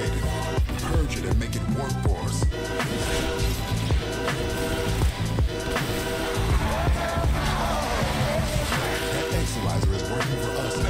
confiscate it, purge it, and make it work for us. That exilizer is working for us now.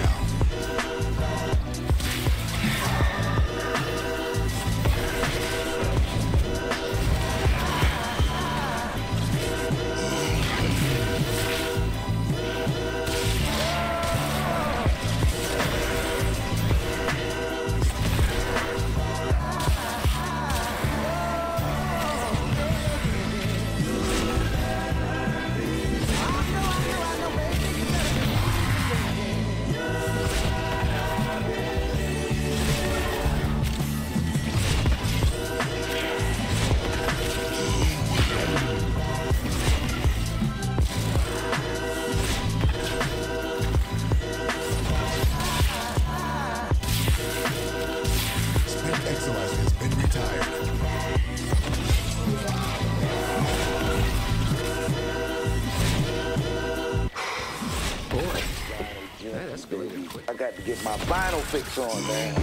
I got to get my vinyl fix on, man.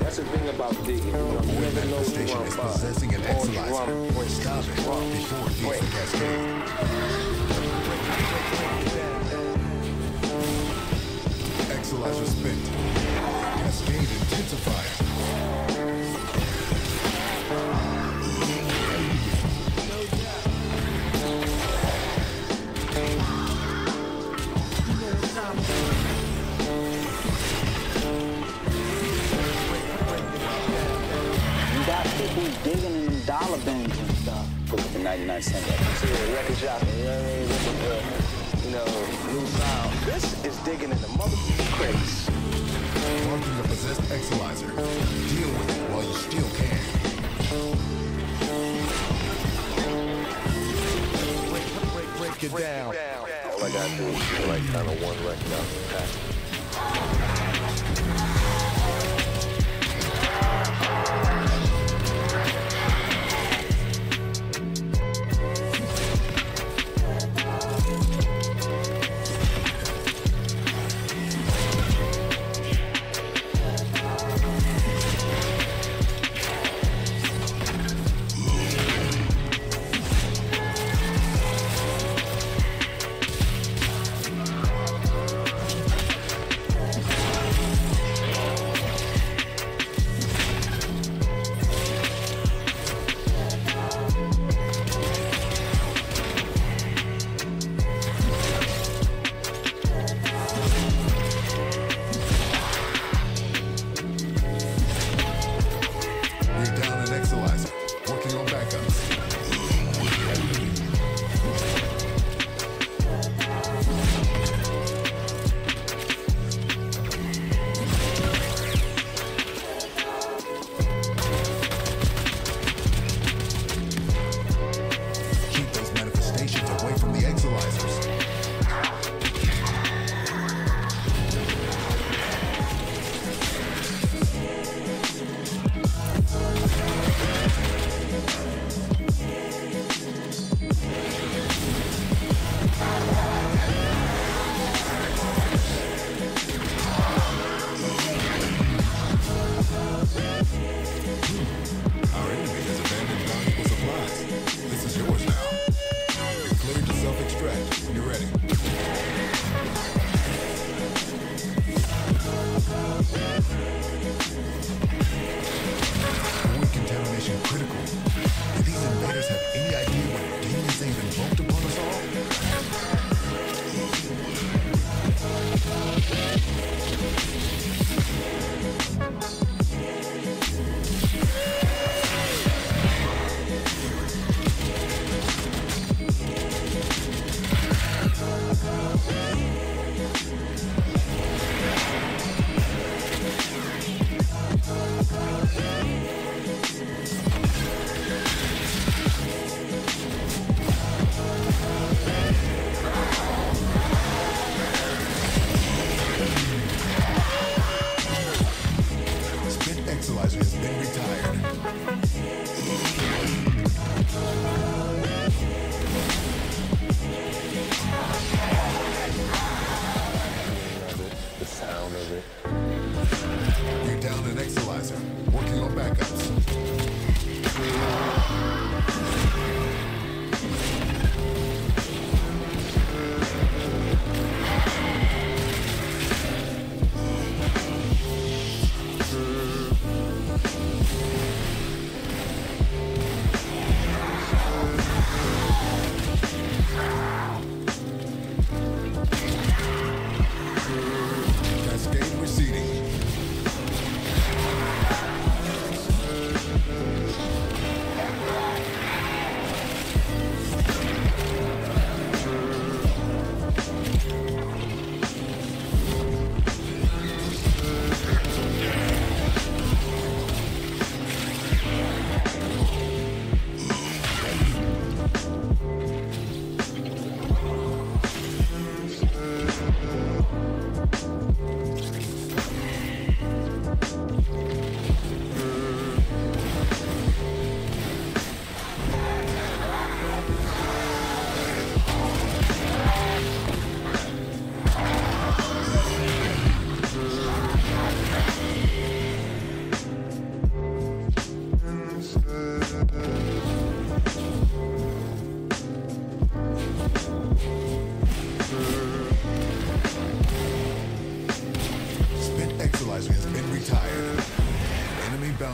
That's the thing about digging. Void manifestation is possessing an exilizer. Stop it before it beats the cascade. Exilizer spent. Cascade intensified. Digging in dollar bins and stuff. Put up a 99-cent record shop, you know what I mean? You know, new sound. This is digging in the motherfucking crates. Marking the possessed exilizer. Deal with it while you still can. Break it down. All I gotta do is do like kind of one record out of the pack.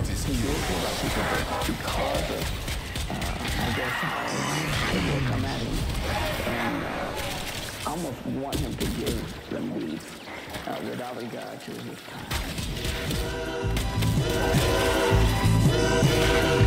是由多少吸收的去考的 I guess come at him and I almost want him to give them leave without regard to his time. Excellent respect.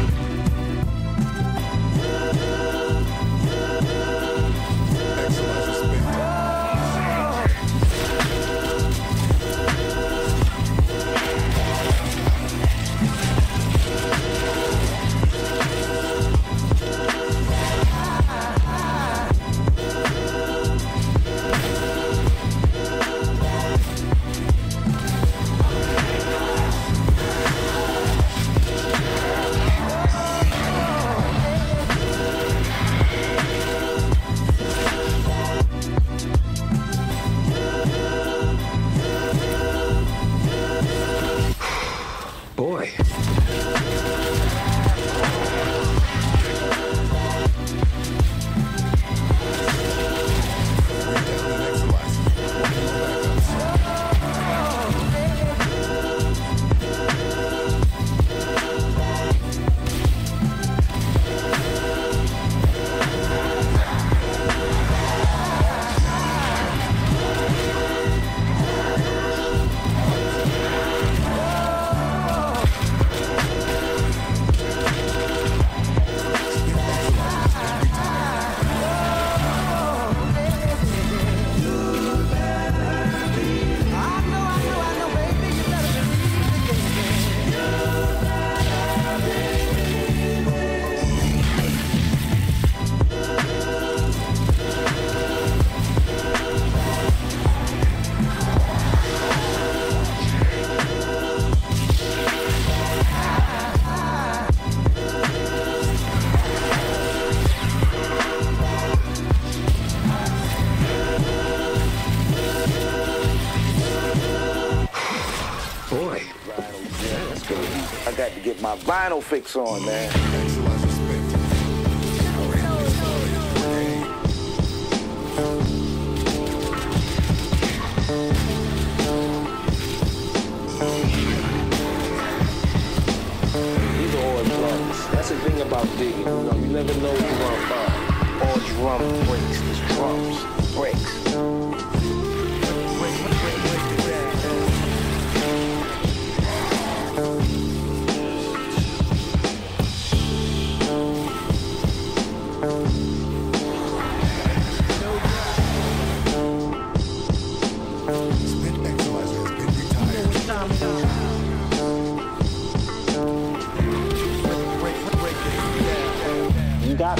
Vinyl fix on, man. These are all drums. That's the thing about digging. You know, you never know what you're gonna find. All drum breaks. There's drums breaks.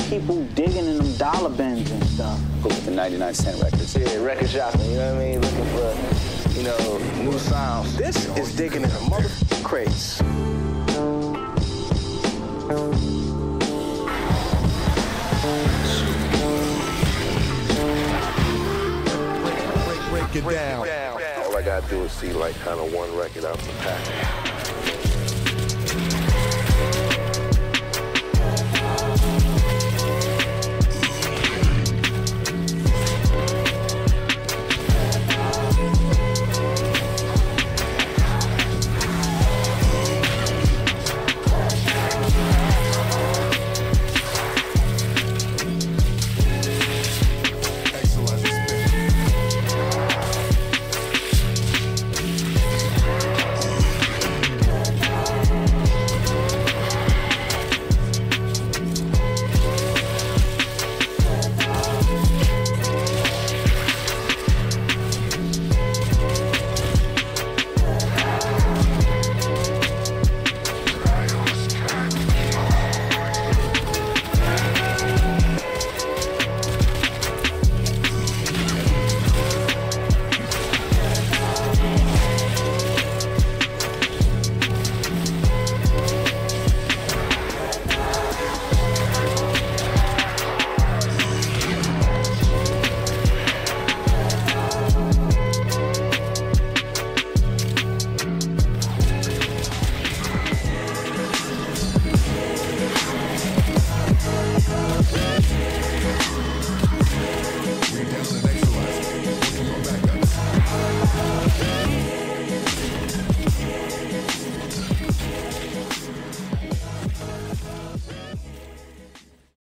People digging in them dollar bins and stuff. Go with the 99-cent records. Yeah, record shopping, you know what I mean? Looking for, you know, new sounds. This is digging in a motherfucking crates. Break it down. All I gotta do is see, like, kind of one record out the pack.